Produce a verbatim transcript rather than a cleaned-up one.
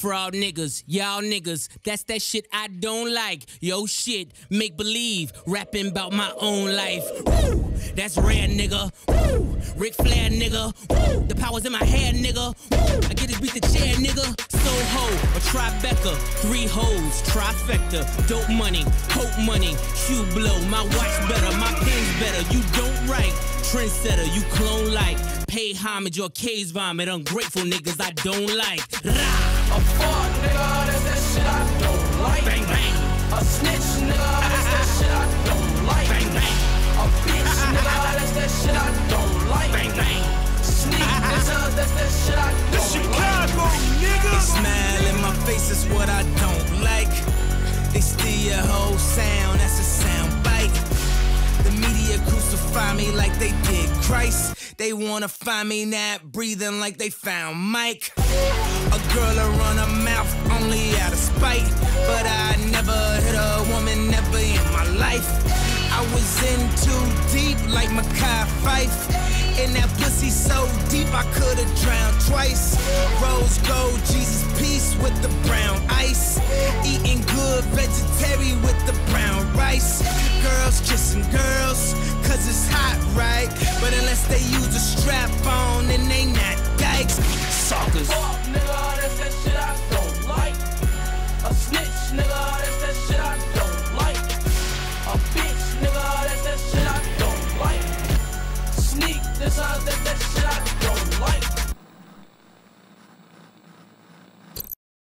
Fraud niggas, y'all niggas, that's that shit I don't like. Yo shit, make believe, rapping about my own life. Woo! That's rare, nigga. Woo! Ric Flair, nigga. Woo! The power's in my hair, nigga. Woo! I get this beat the chair, nigga. Soho or Tribeca, three hoes, trifecta. Dope money, hope money, shoe blow. My watch better, my pen's better. You don't write, trendsetter, you clone like. Pay homage or case vomit, ungrateful niggas I don't like. Rah! A fraud nigga, that's that shit I don't like. Bang, bang. A snitch nigga, that's that shit I don't like. Bang, bang. A bitch nigga, that's that shit I don't like. Bang, bang. Sneak nigga, that's that shit I don't like. The Chicago nigga. They smile in my face is what I don't like. They steal your whole sound, that's a sound bite. The media crucify me like they did Christ. They wanna find me not breathing like they found Mike. A girl around her mouth only out of spite, but I never hit a woman, never in my life. I was in too deep like Makai Fife, and that pussy so deep I could've drowned twice. Rose gold, Jesus peace with the brown ice, eating good vegetarian with the brown rice. Girls kissing girls, cause it's hot, right? But unless they use a strap on, then they not dykes. Suckers.